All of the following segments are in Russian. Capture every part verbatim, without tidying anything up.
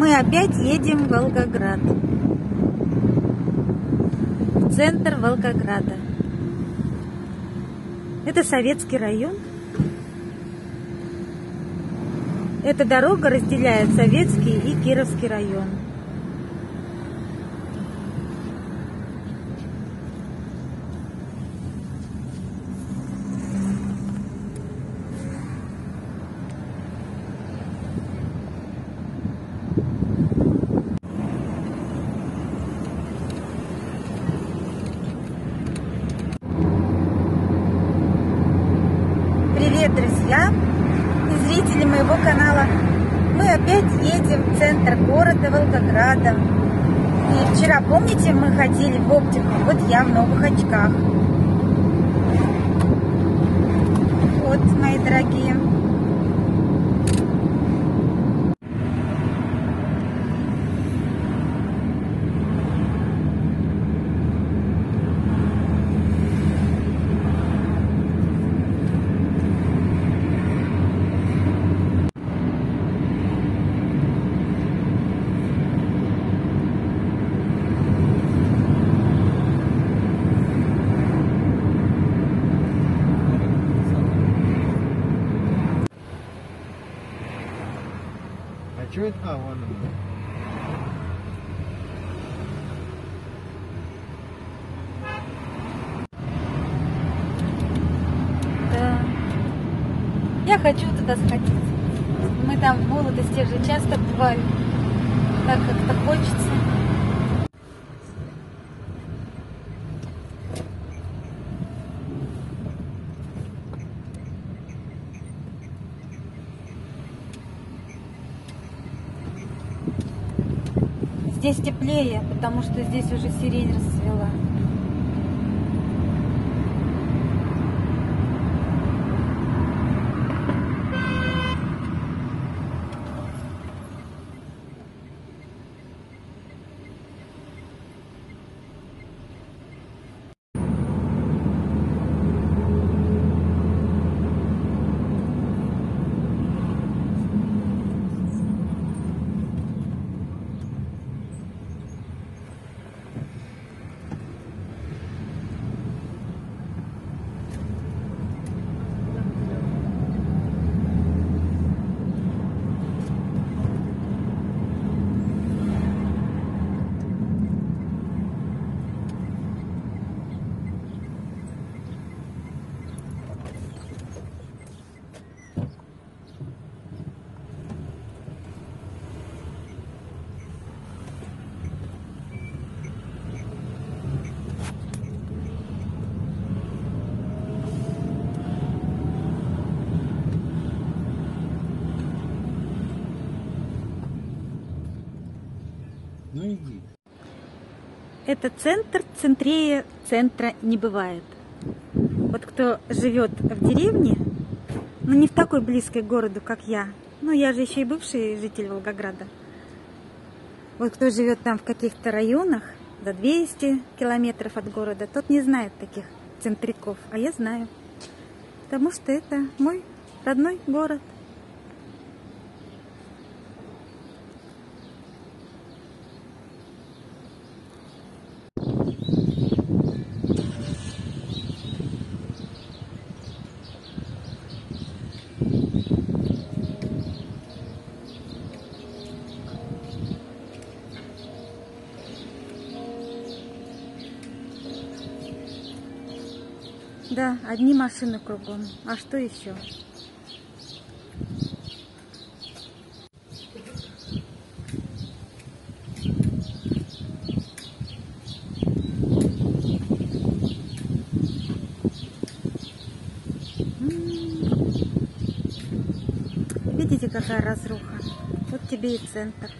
Мы опять едем в Волгоград, в центр Волгограда. Это советский район. Эта дорога разделяет советский и кировский район. Привет, друзья и зрители моего канала! Мы опять едем в центр города Волгограда. И вчера, помните, мы ходили в оптику? Вот я в новых очках. Вот, мои дорогие. Что это? А, вон он. Да. Я хочу туда сходить. Мы там в молодости же часто бывали. Так как-то хочется. Здесь теплее, потому что здесь уже сирень расцвела. Ну, иди. Это центр, центрее центра не бывает. Вот кто живет в деревне, но не в такой близкой к городу, как я. Ну, я же еще и бывший житель Волгограда. Вот кто живет там в каких-то районах, за двести километров от города, тот не знает таких центриков. А я знаю, потому что это мой родной город. Да, одни машины кругом. А что еще? М-м-м. Видите, какая разруха? Вот тебе и центр.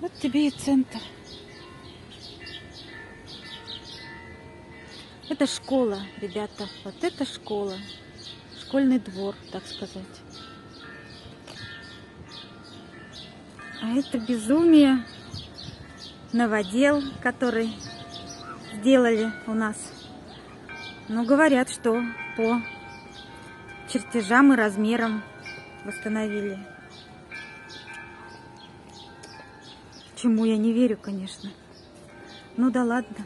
Вот тебе и центр. Это школа, ребята, вот это школа, школьный двор, так сказать. А это безумие, новодел, который сделали у нас. Ну, говорят, что по чертежам и размерам восстановили. Чему я не верю, конечно. Ну да ладно.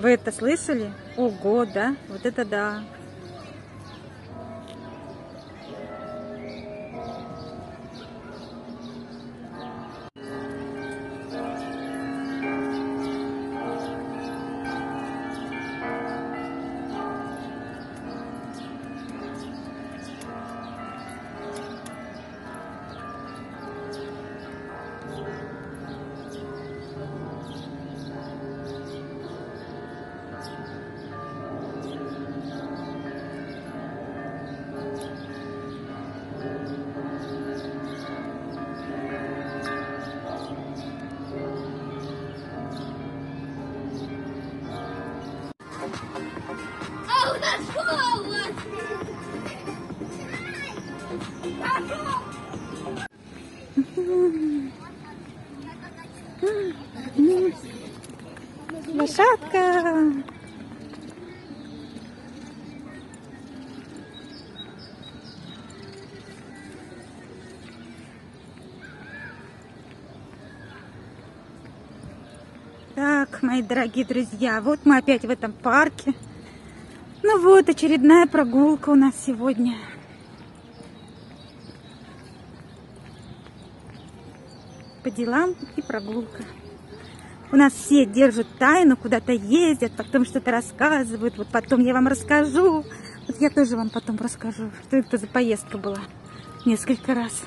Вы это слышали? Ого, да? Вот это да! Лошадка! Так, мои дорогие друзья, вот мы опять в этом парке. Ну вот, очередная прогулка у нас сегодня. По делам и прогулка. У нас все держат тайну, куда-то ездят, потом что-то рассказывают. Вот потом я вам расскажу. Вот я тоже вам потом расскажу, что это за поездка была. Несколько раз.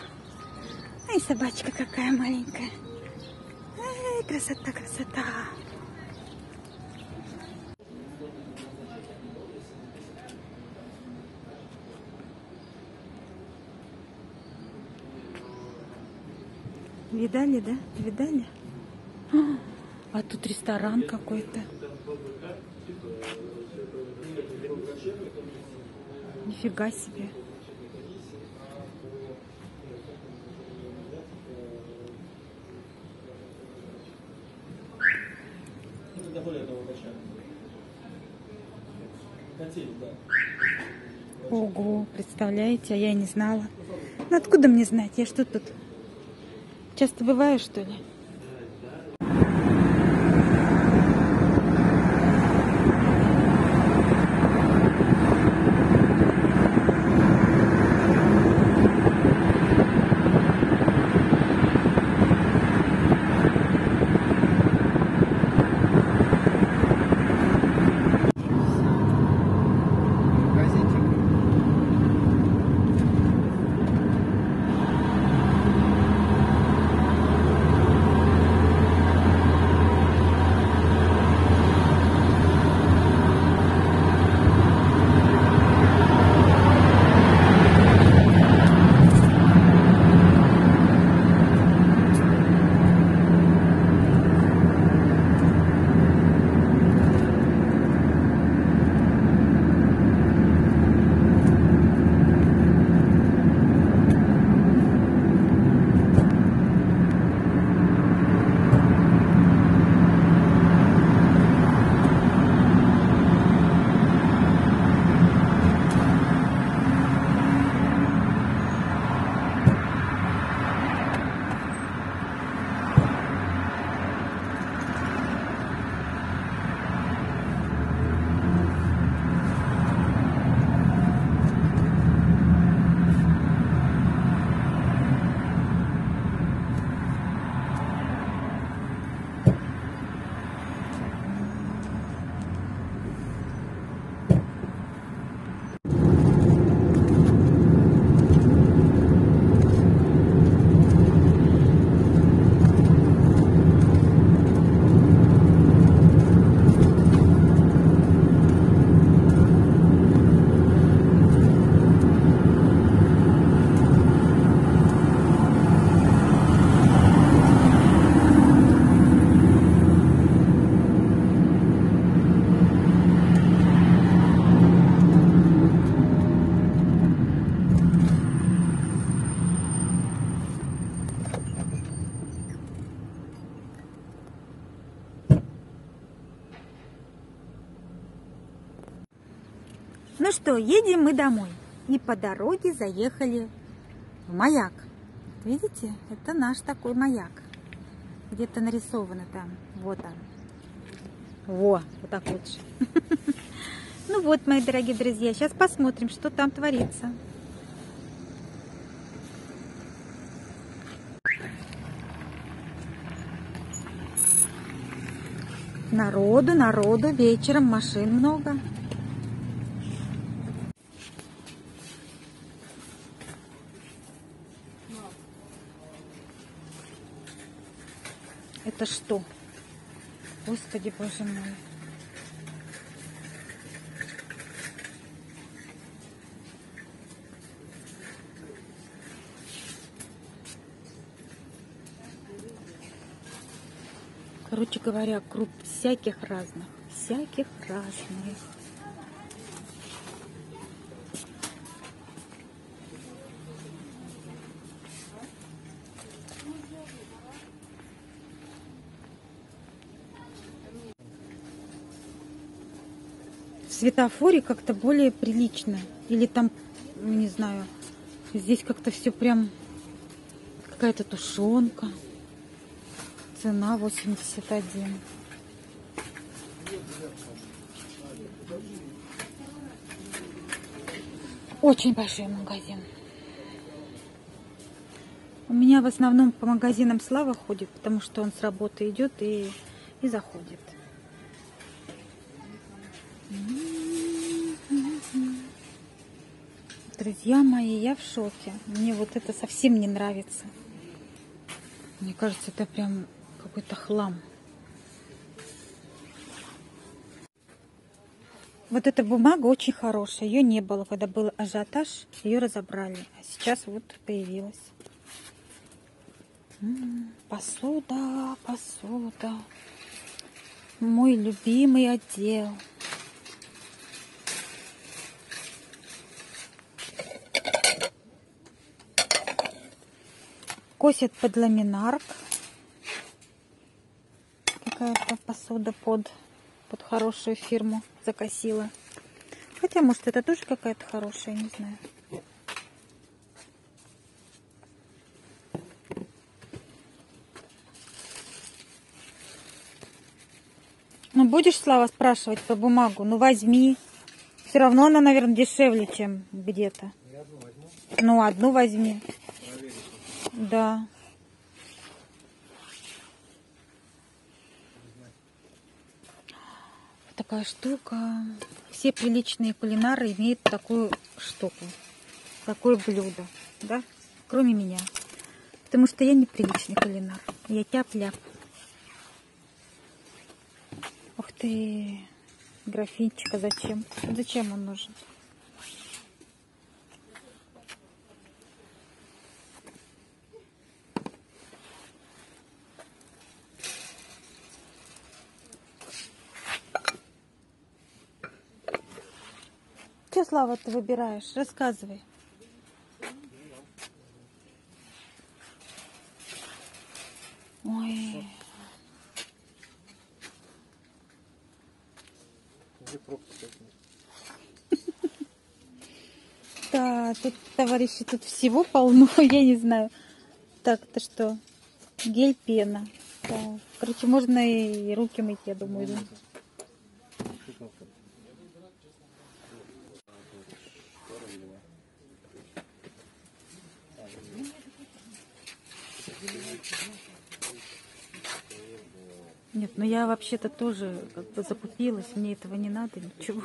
Ай, собачка какая маленькая. Ай, красота, красота. Видали, да? Видали? А, а тут ресторан какой-то. Нифига себе. Ого, представляете, а я и не знала. Ну, откуда мне знать? Я что тут? Часто бываю, что ли? Ну что, едем мы домой. И по дороге заехали в маяк. Вот видите, это наш такой маяк. Где-то нарисовано там. Вот он. Во, вот так лучше. Ну вот, мои дорогие друзья, сейчас посмотрим, что там творится. Народу, народу, вечером машин много. Это что? Господи, боже мой. Короче говоря, круп всяких разных. Всяких разных. В светофоре как-то более прилично. Или там, не знаю, здесь как-то все прям какая-то тушенка. Цена восемьдесят один. Очень большой магазин. У меня в основном по магазинам Слава ходит, потому что он с работы идет и, и заходит. Друзья мои, я в шоке. Мне вот это совсем не нравится. Мне кажется, это прям... какой-то хлам. Вот эта бумага очень хорошая. Ее не было, когда был ажиотаж. Ее разобрали. А сейчас вот появилась. М-м, посуда, посуда. Мой любимый отдел. Косят под ламинарк. Какая-то посуда под, под хорошую фирму закосила. Хотя, может, это тоже какая-то хорошая, не знаю. Ну, будешь, Слава, спрашивать про бумагу? Ну, возьми. Все равно она, наверное, дешевле, чем где-то. Ну, одну возьми. Да. Такая штука. Все приличные кулинары имеют такую штуку, такое блюдо, да, кроме меня, потому что я не приличный кулинар, я тяп-ляп. Ух ты, графинчик, а зачем? Зачем он нужен? Что, Слава, ты выбираешь? Рассказывай. Ой. Да, тут, товарищи, тут всего полно, я не знаю. Так, это что? Гель, пена. Да. Короче, можно и руки мыть, я думаю. Нет, ну я вообще-то тоже как бы закупилась, мне этого не надо, ничего.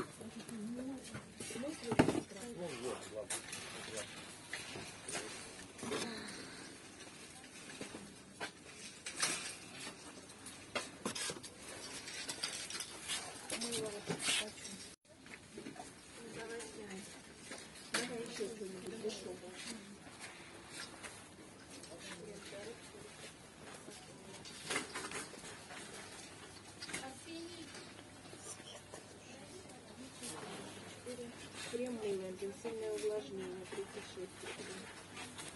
Кремление, интенсивное увлажнение, тридцать шесть,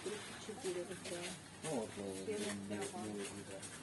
тридцать четыре, тридцать четыре, да.